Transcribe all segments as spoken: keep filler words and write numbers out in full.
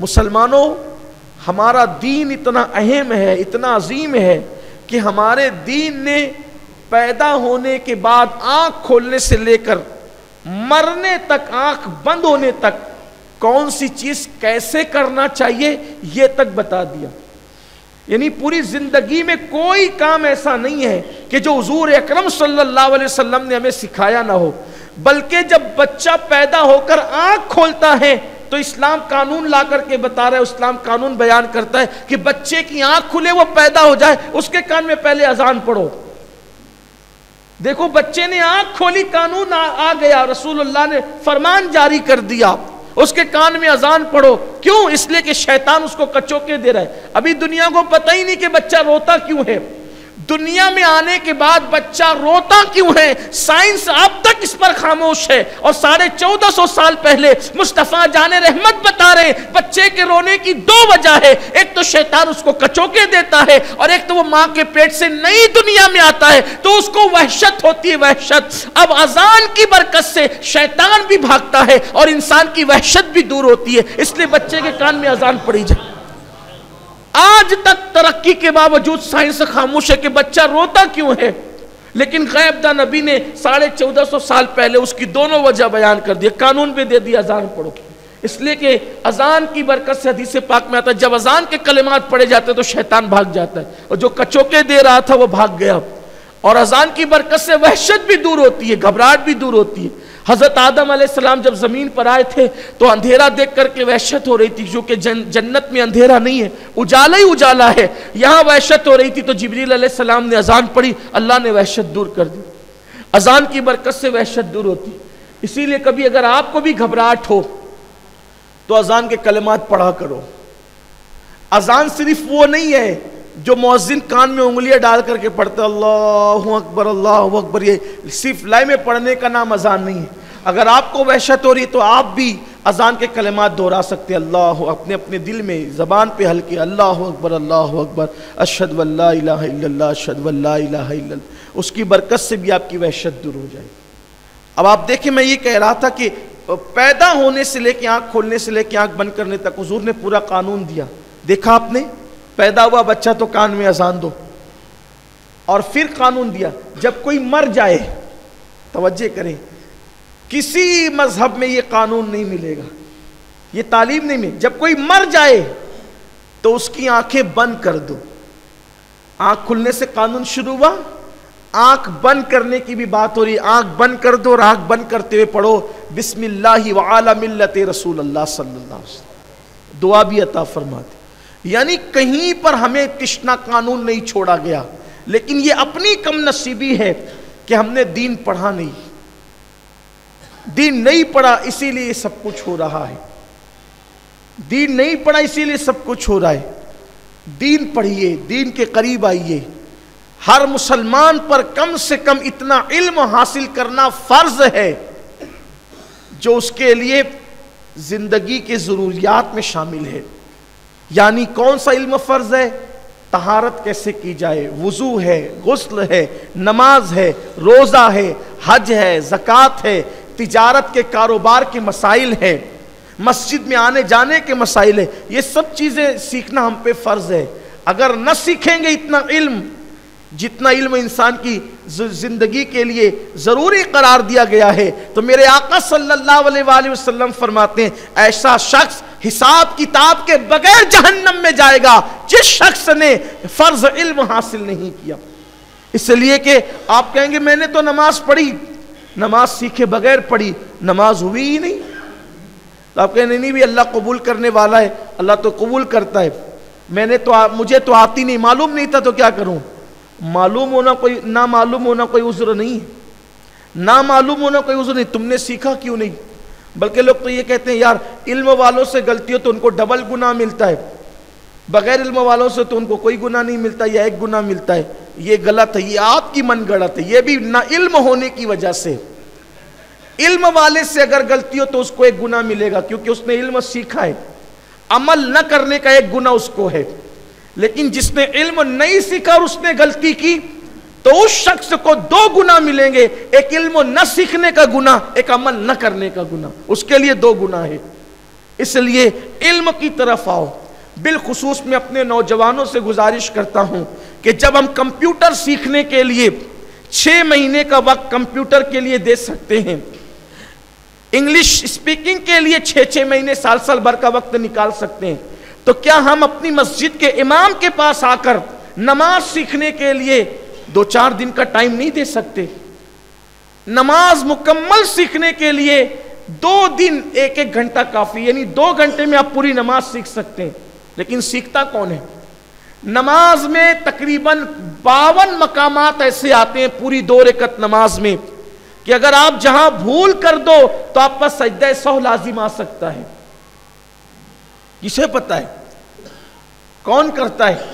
मुसलमानों, हमारा दीन इतना अहम है, इतना अजीम है कि हमारे दीन ने पैदा होने के बाद आँख खोलने से लेकर मरने तक, आँख बंद होने तक कौन सी चीज़ कैसे करना चाहिए ये तक बता दिया। यानी पूरी ज़िंदगी में कोई काम ऐसा नहीं है कि जो हुज़ूर अकरम सल्लल्लाहु अलैहि वसल्लम ने हमें सिखाया ना हो। बल्कि जब बच्चा पैदा होकर आँख खोलता है तो इस्लाम कानून ला करके बता रहा है, इस्लाम कानून बयान करता है कि बच्चे की आँख खुले वो पैदा हो जाए उसके कान में पहले अजान पढ़ो। देखो बच्चे ने आँख खोली, कानून आ, आ गया, रसूलुल्लाह ने फरमान जारी कर दिया, उसके कान में अजान पढ़ो। क्यों? इसलिए कि शैतान उसको कचोके दे रहा है। अभी दुनिया को पता ही नहीं कि बच्चा रोता क्यों है, दुनिया में आने के बाद बच्चा रोता क्यों है, साइंस अब तक इस पर खामोश है। और साढ़े चौदह सौ साल पहले मुस्तफ़ा जाने रहमत बता रहे हैं बच्चे के रोने की दो वजह है, एक तो शैतान उसको कचोके देता है और एक तो वो माँ के पेट से नई दुनिया में आता है तो उसको वहशत होती है, वहशत। अब अजान की बरकत से शैतान भी भागता है और इंसान की वहशत भी दूर होती है, इसलिए बच्चे के कान में अजान पड़ी जाए। आज तक तरक्की के बावजूद साइंस खामोश है कि बच्चा रोता क्यों है, लेकिन गैबदा नबी ने साढ़े चौदह सौ साल पहले उसकी दोनों वजह बयान कर दिया, कानून भी दे दिया अजान पढ़ो। इसलिए कि अजान की बरकत से हदीस पाक में आता है जब अजान के कलिमात पढ़े जाते हैं तो शैतान भाग जाता है और जो कचोके दे रहा था वो भाग गया। और अजान की बरकत से वहशत भी दूर होती है, घबराहट भी दूर होती है। हज़रत आदम अलैहिस्सलाम जब ज़मीन पर आए थे तो अंधेरा देख करके वहशत हो रही थी, जो कि जन, जन्नत में अंधेरा नहीं है, उजाला ही उजाला है, यहाँ वहशत हो रही थी। तो जिब्रील अलैहिस्सलाम ने अजान पढ़ी, अल्लाह ने वहशत दूर कर दी। अजान की बरकत से वहशत दूर होती। इसीलिए कभी अगर आपको भी घबराहट हो तो अजान के कलमात पढ़ा करो। अजान सिर्फ वो नहीं है जो मुअज्जिन कान में उंगलियां डाल करके पढ़ता है अल्लाहू अकबर अल्लाहू अकबर, ये सिर्फ लय में पढ़ने का नाम अजान नहीं है। अगर आपको वहशत हो रही है तो आप भी अजान के कलमात दोहरा सकते हैं, अल्लाह अपने अपने दिल में ज़बान पे हल्के अल्लाह अकबर अल्लाह अकबर, अशहदु अल्ला इलाहा इल्लल्लाह अशहदु अल्ला इलाहा इल्लल्लाह। उसकी बरकत से भी आपकी वहशत दूर हो जाएगी। अब आप देखें, मैं ये कह रहा था कि पैदा होने से लेके आँख खोलने से लेके आँख बंद करने तक हुजूर ने पूरा कानून दिया। देखा आपने, पैदा हुआ बच्चा तो कान में अजान दो, और फिर कानून दिया जब कोई मर जाए, तवज्जो करें, किसी मजहब में ये कानून नहीं मिलेगा, ये तालीम नहीं मिलेगी। जब कोई मर जाए तो उसकी आंखें बंद कर दो। आंख खुलने से कानून शुरू हुआ, आंख बंद करने की भी बात हो रही, आंख बंद कर दो और आंख बंद करते हुए पढ़ो बिस्मिल्लाहि व अला मिल्लते रसूलल्लाह सल्लल्लाहु अलैहि वसल्लम, दुआ भी अता फरमाते। यानी कहीं पर हमें तिश्ना कानून नहीं छोड़ा गया, लेकिन ये अपनी कम नसीबी है कि हमने दीन पढ़ा नहीं, दीन नहीं पढ़ा, इसीलिए सब कुछ हो रहा है। दीन नहीं पढ़ा इसीलिए सब कुछ हो रहा है। दीन पढ़िए, दीन के करीब आइए। हर मुसलमान पर कम से कम इतना इल्म हासिल करना फर्ज है जो उसके लिए जिंदगी के ज़रूरियात में शामिल है। यानी कौन सा इल्म फर्ज है? तहारत कैसे की जाए, वुजू है, गुस्ल है, नमाज है, रोज़ा है, हज है, ज़कात है, तिजारत के कारोबार के मसाइल है, मस्जिद में आने जाने के मसाइल है। ये सब चीज़ें सीखना हम पे फ़र्ज़ है। अगर न सीखेंगे इतना इल्म, जितना इल्म इंसान की ज़िंदगी के लिए ज़रूरी करार दिया गया है, तो मेरे आका सल्लल्लाहु अलैहि वसल्लम फरमाते हैं ऐसा शख्स हिसाब किताब के बगैर जहन्नम में जाएगा जिस शख्स ने फ़र्ज इल्म हासिल नहीं किया। इसलिए कि आप कहेंगे मैंने तो नमाज पढ़ी, नमाज सीखे बगैर पढ़ी, नमाज हुई ही नहीं। तो आप कहेंगे नहीं भी अल्लाह कबूल करने वाला है, अल्लाह तो कबूल करता है, मैंने तो आ, मुझे तो आती नहीं, मालूम नहीं था तो क्या करूँ। मालूम होना कोई ना मालूम होना कोई उज़्र नहीं है, ना मालूम होना कोई उज़्र नहीं। तुमने सीखा क्यों नहीं? बल्कि लोग तो ये कहते हैं यार इल्म वालों से गलती हो तो उनको डबल गुनाह मिलता है, बग़ैर इल्म वालों से तो उनको कोई गुनाह नहीं मिलता या एक गुनाह मिलता है। ये गलत है, ये आपकी मन गढ़त है, ये भी ना इल्म होने की वजह से। इल्म वाले से अगर गलती हो तो उसको एक गुनाह मिलेगा क्योंकि उसने इल्म सीखा है, अमल न करने का एक गुनाह उसको है। लेकिन जिसने इल्म नहीं सीखा और उसने गलती की तो उस शख्स को दो गुना मिलेंगे, एक इल्म न सीखने का गुना, एक अमल न करने का गुना, उसके लिए दो गुना है। इसलिए इल्म की तरफ आओ। बिलखुसूस मैं अपने नौजवानों से गुजारिश करता हूँ कि जब हम कंप्यूटर सीखने के लिए छः महीने का वक्त कंप्यूटर के लिए दे सकते हैं, इंग्लिश स्पीकिंग के लिए छः छः महीने साल साल भर का वक्त निकाल सकते हैं, तो क्या हम अपनी मस्जिद के इमाम के पास आकर नमाज सीखने के लिए दो चार दिन का टाइम नहीं दे सकते? नमाज मुकम्मल सीखने के लिए दो दिन एक एक घंटा काफ़ी, यानी दो घंटे में आप पूरी नमाज सीख सकते हैं। लेकिन सीखता कौन है? नमाज में तकरीबन बावन मकामात ऐसे आते हैं पूरी दो रकत नमाज में कि अगर आप जहां भूल कर दो तो आप पर सजदा सौ लाजिम आ सकता है। किसे पता है? कौन करता है?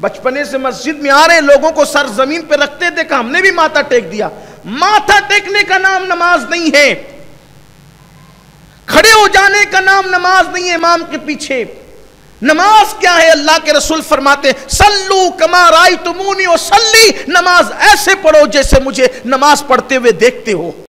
बचपने से मस्जिद में आ रहे लोगों को सर जमीन पर रखते देखा, हमने भी माथा टेक दिया। माथा टेकने का नाम नमाज नहीं है, खड़े हो जाने का नाम नमाज नहीं है। इमाम के पीछे नमाज क्या है? अल्लाह के रसूल फरमाते हैं, सल्लू कमा रायतुमूनी, नमाज ऐसे पढ़ो जैसे मुझे नमाज पढ़ते हुए देखते हो।